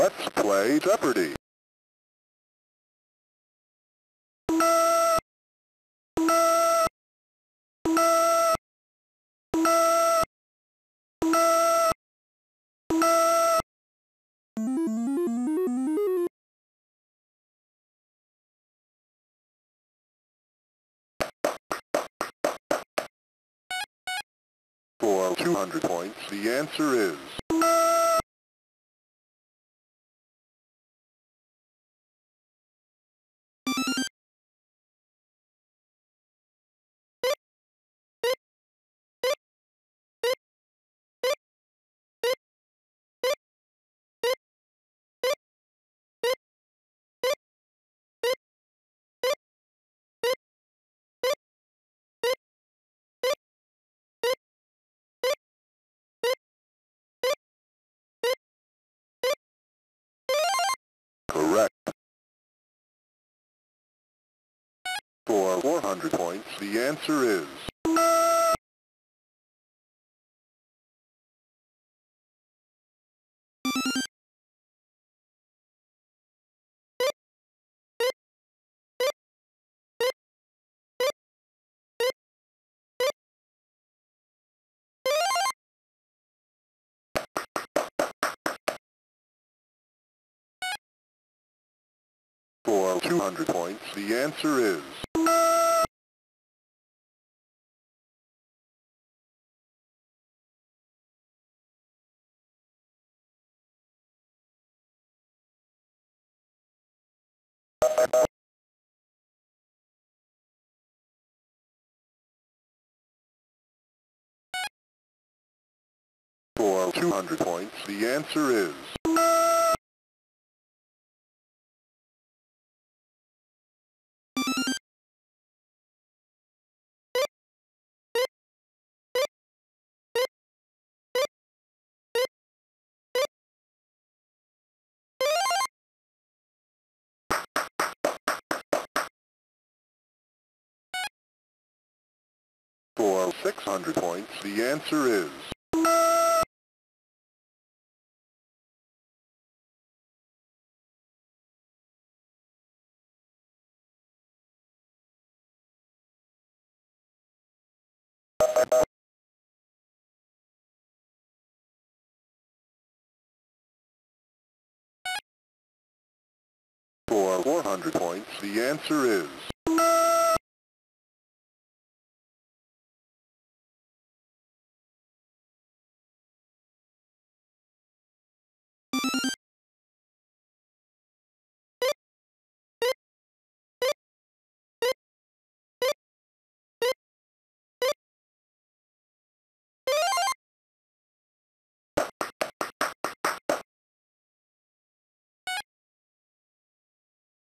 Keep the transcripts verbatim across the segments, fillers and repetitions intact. Let's play Jeopardy! For two hundred points, the answer is... For four hundred points, the answer is... For two hundred points, the answer is... For two hundred points, the answer is... For six hundred points, the answer is... For four hundred points, the answer is...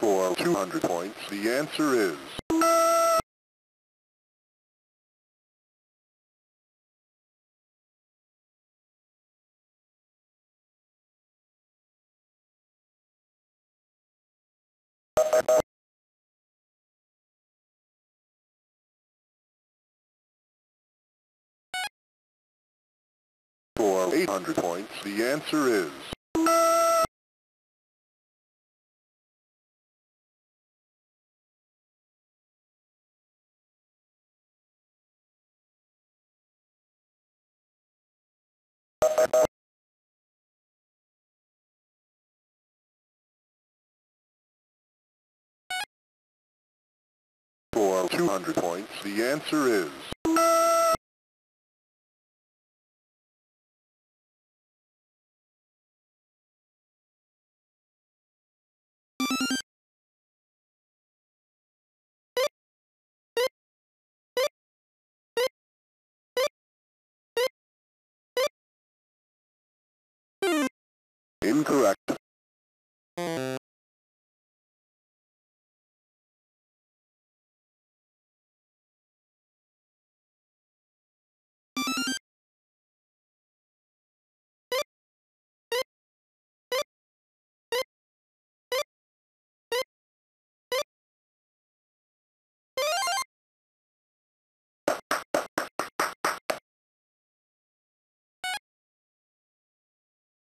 For two hundred points, the answer is... For eight hundred points, the answer is... For two hundred points, the answer is... Incorrect.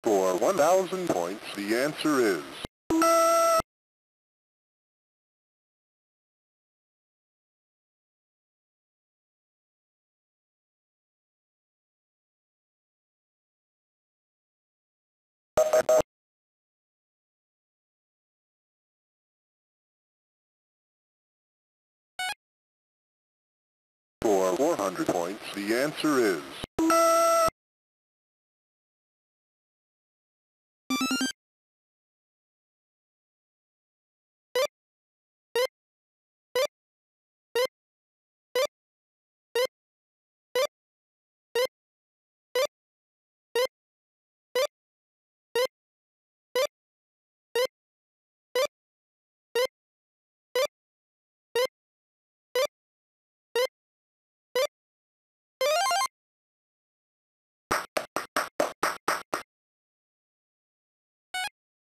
For one thousand points, the answer is... For four hundred points, the answer is...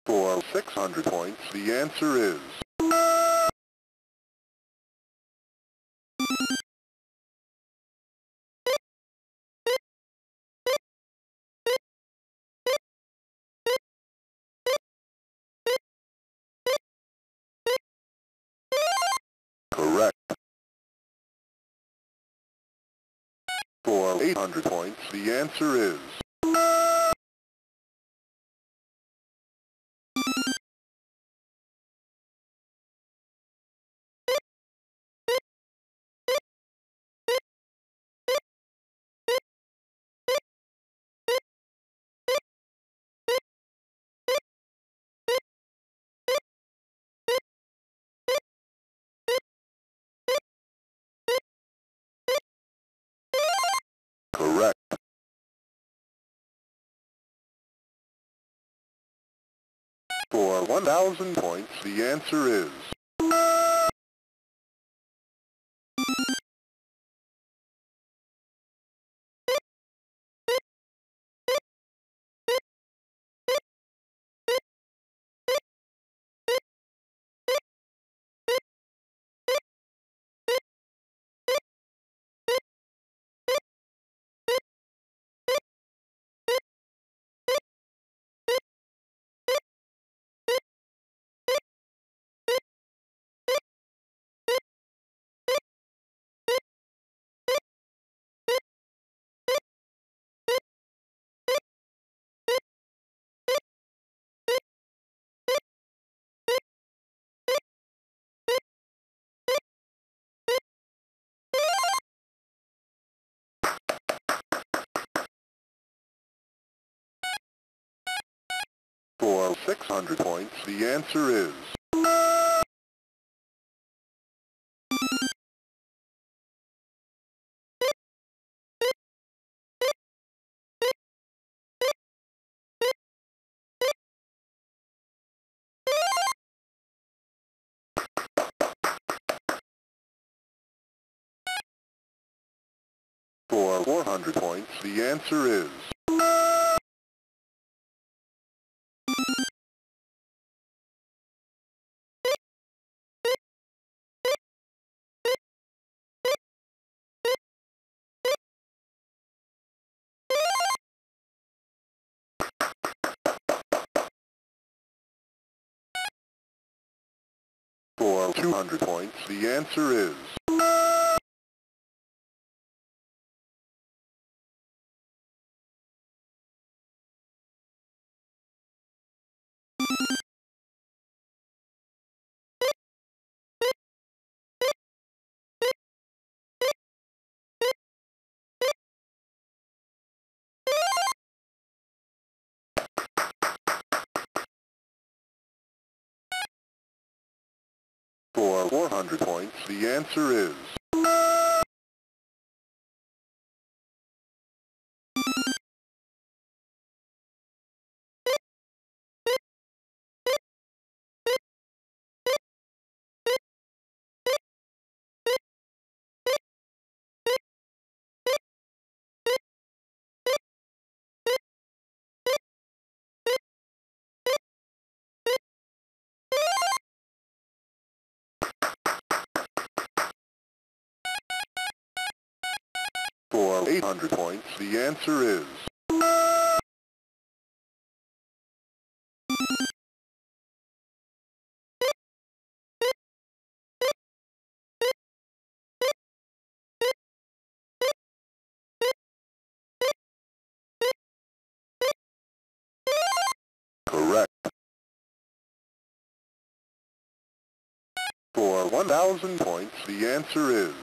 For six hundred points, the answer is... Correct. For eight hundred points, the answer is... For one thousand points, the answer is... For six hundred points, the answer is... For four hundred points, the answer is... For two hundred points, the answer is... For four hundred points, the answer is... For eight hundred points, the answer is... Correct. For one thousand points, the answer is...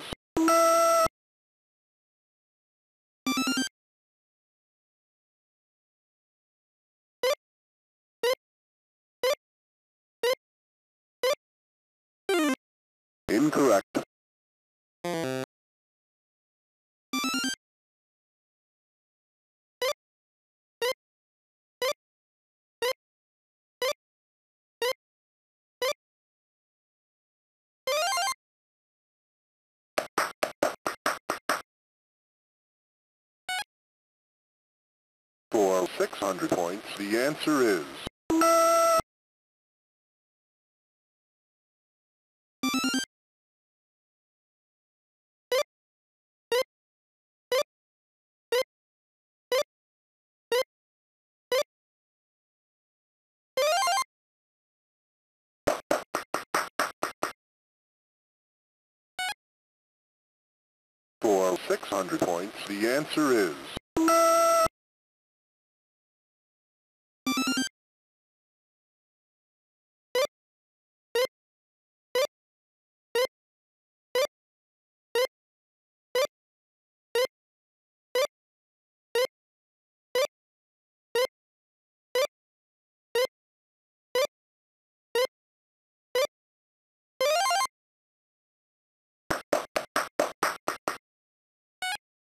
incorrect. For six hundred points, the answer is... For six hundred points, the answer is...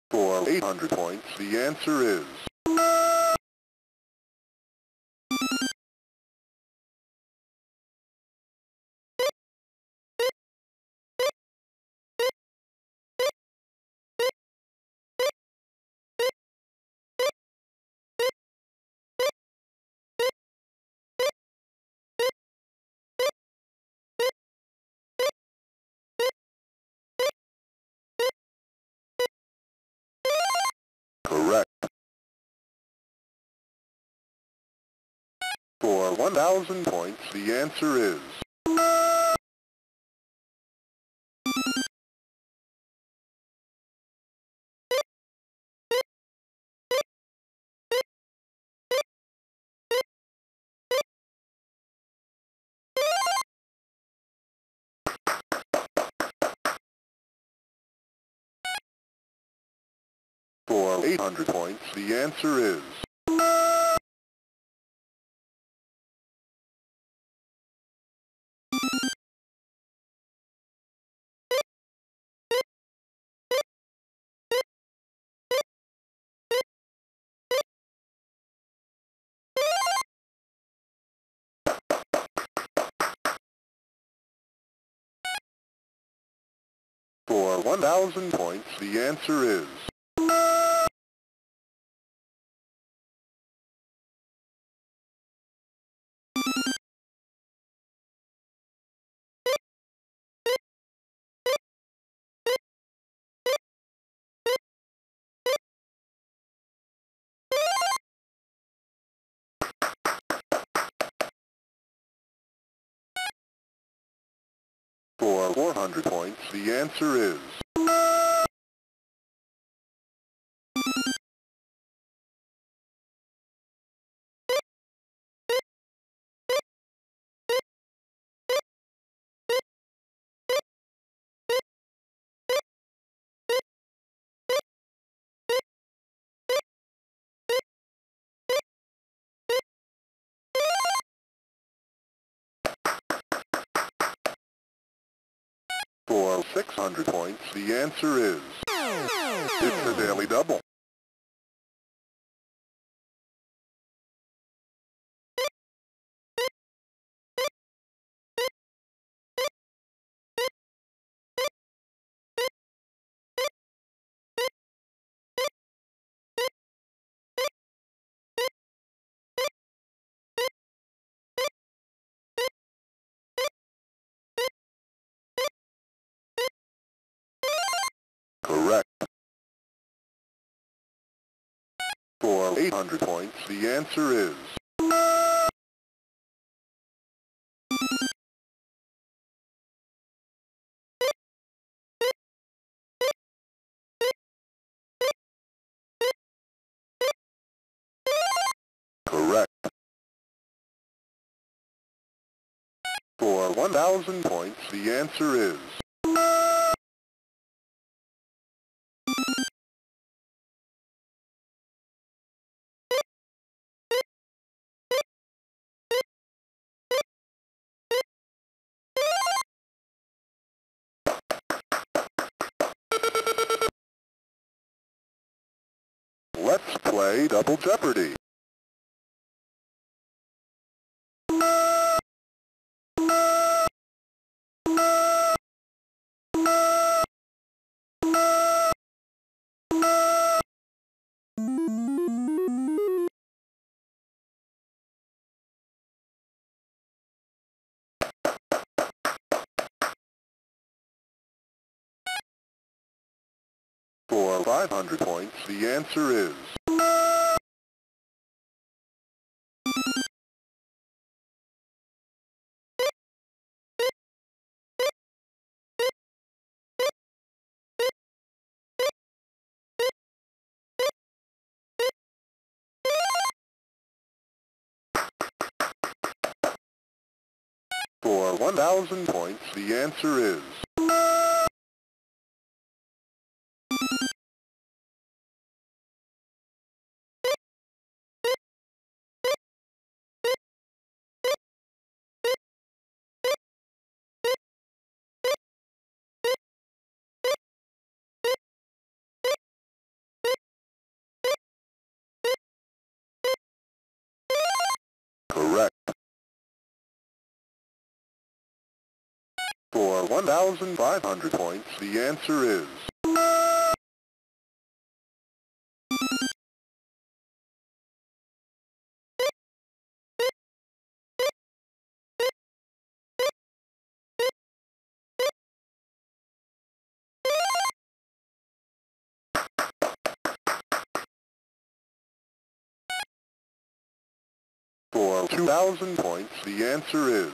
For eight hundred points, the answer is... correct. For one thousand points, the answer is... For eight hundred points, the answer is... For one thousand points, the answer is... For four hundred points, the answer is... For six hundred points, the answer is... it's a daily double. For eight hundred points, the answer is... correct. for one thousand points, the answer is... Let's play Double Jeopardy! For five hundred points, the answer is... For one thousand points, the answer is... For one thousand five hundred points, the answer is... For two thousand points, the answer is...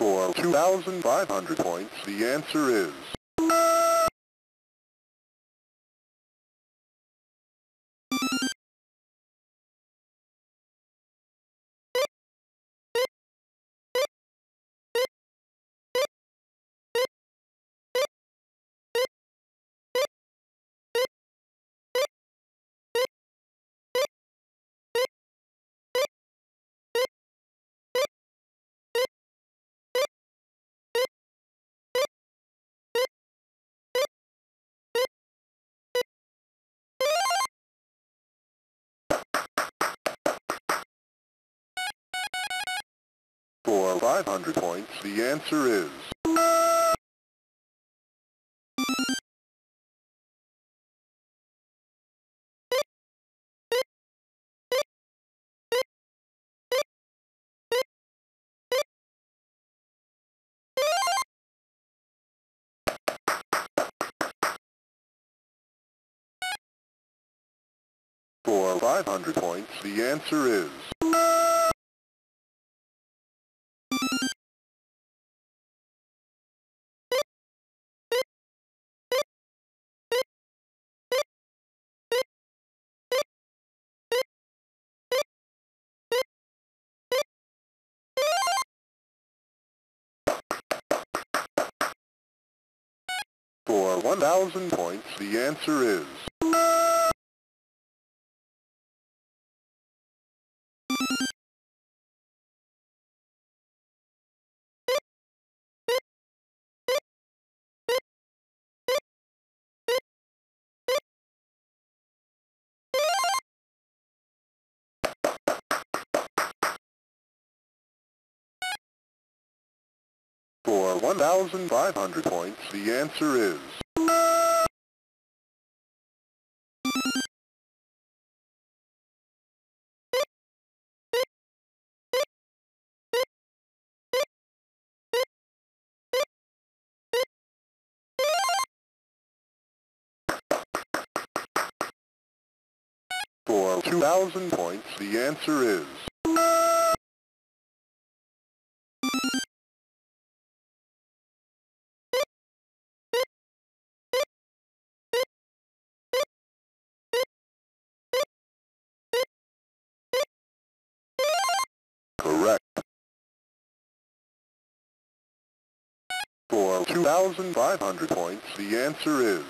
For two thousand five hundred points, the answer is... For five hundred points, the answer is... For five hundred points, the answer is... For one thousand points, the answer is... For one thousand five hundred points, the answer is... For two thousand points, the answer is... correct. For two thousand five hundred points, the answer is...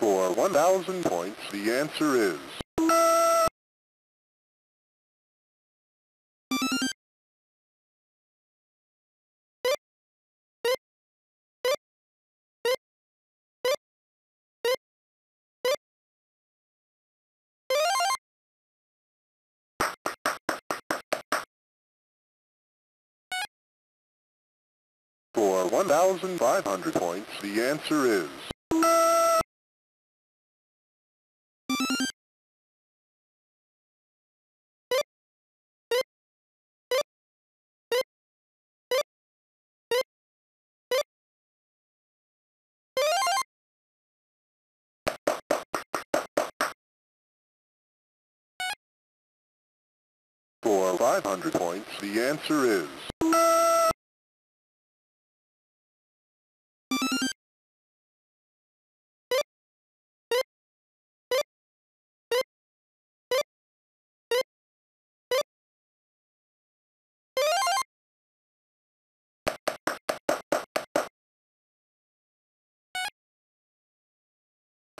For one thousand points, the answer is... For one thousand five hundred points, the answer is... For five hundred points, the answer is...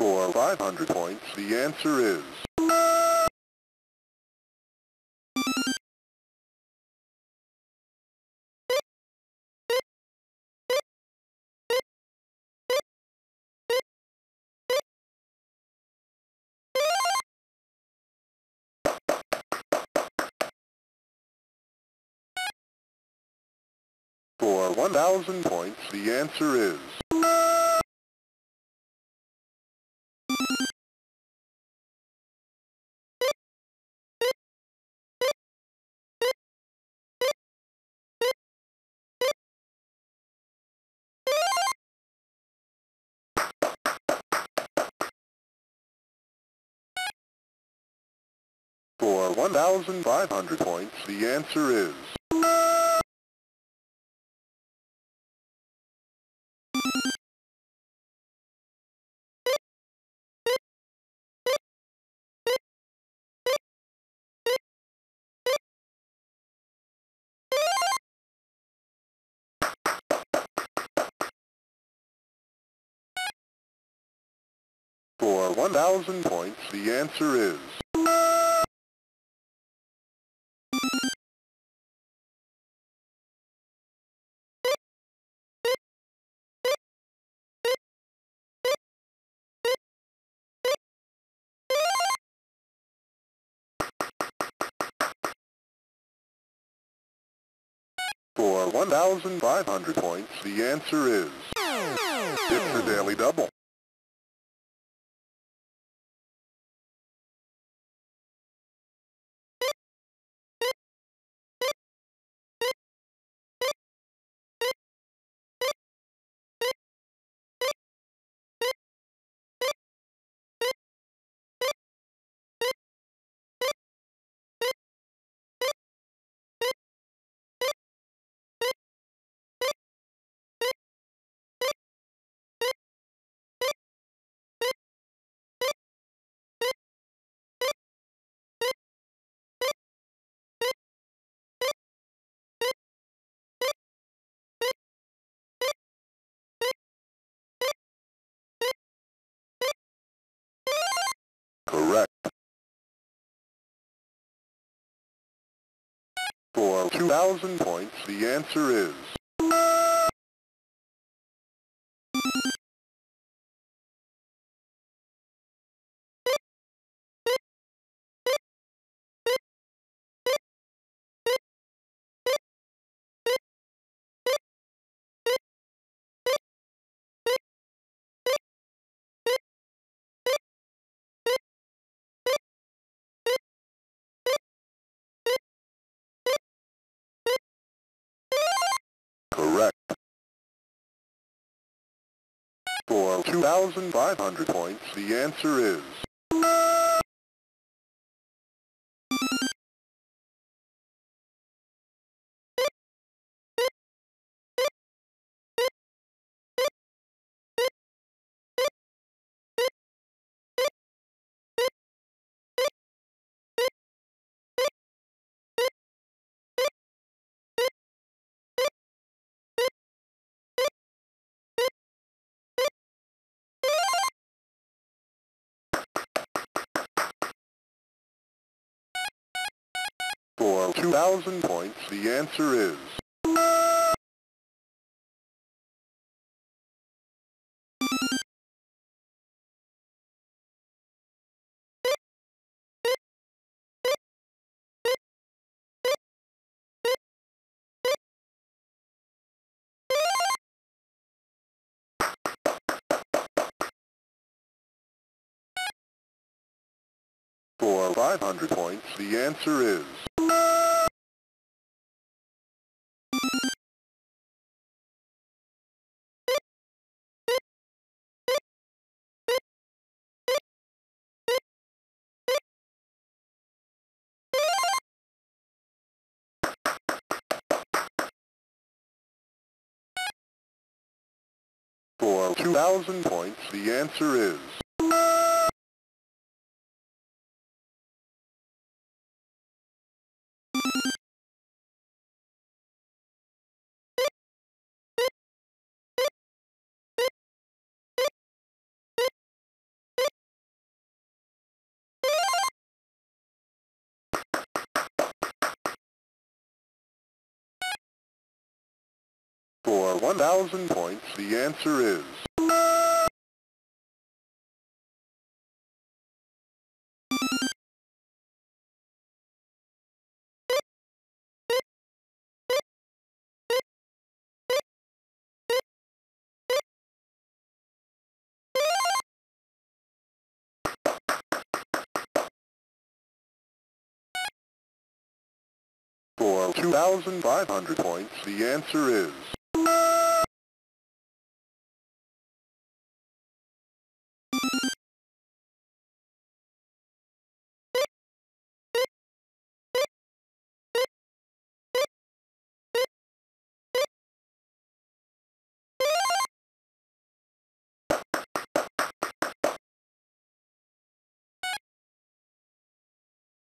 For five hundred points, the answer is... For one thousand points, the answer is... For one thousand five hundred points, the answer is... For one thousand points, the answer is... For one thousand five hundred points, the answer is... It's the Daily Double. Correct. For two thousand points, the answer is... Correct. For two thousand five hundred points, the answer is... For two thousand points, the answer is... For five hundred points, the answer is... For two thousand points, the answer is... For one thousand points, the answer is... For two thousand five hundred points, the answer is...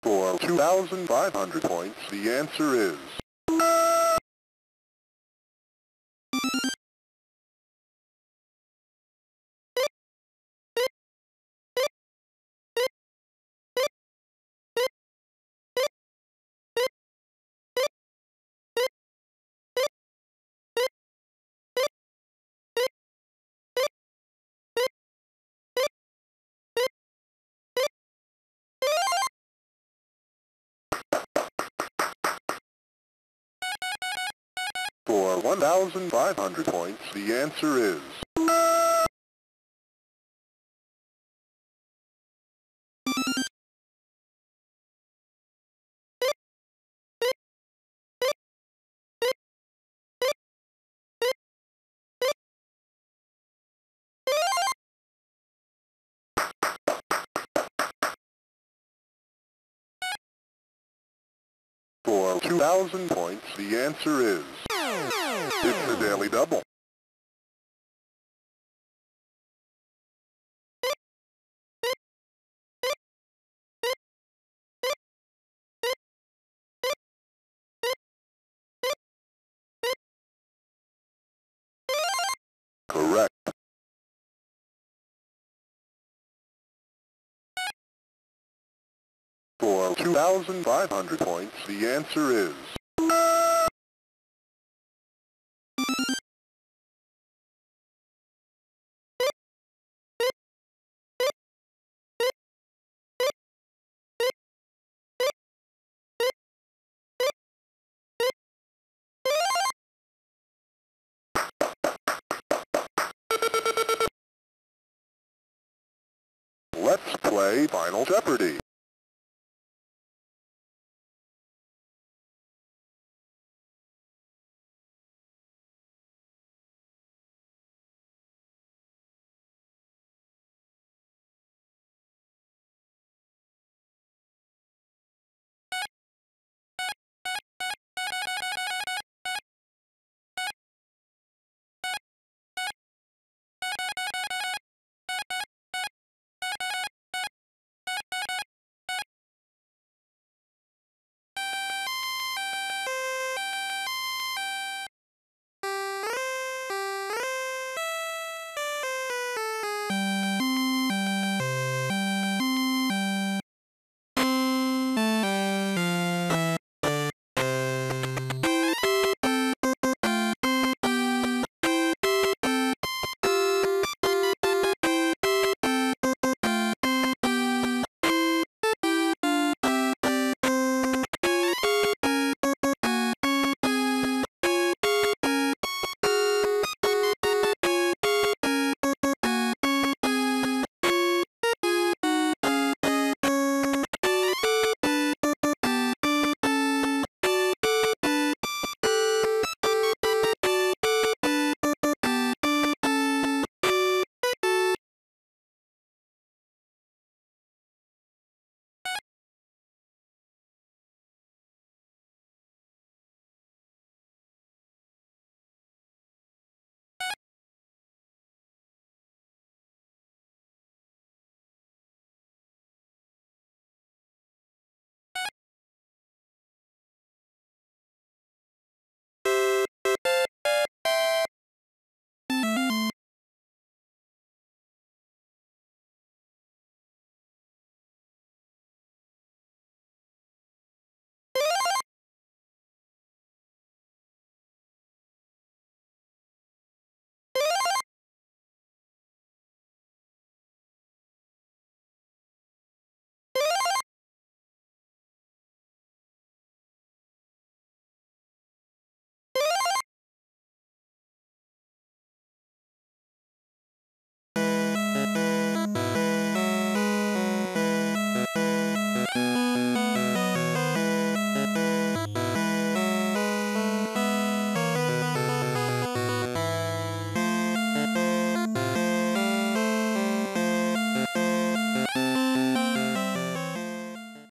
For two thousand five hundred points, the answer is... For one thousand five hundred points, the answer is... For two thousand points, the answer is... It's the Daily Double. Correct. For two thousand five hundred points, the answer is... Let's play Final Jeopardy!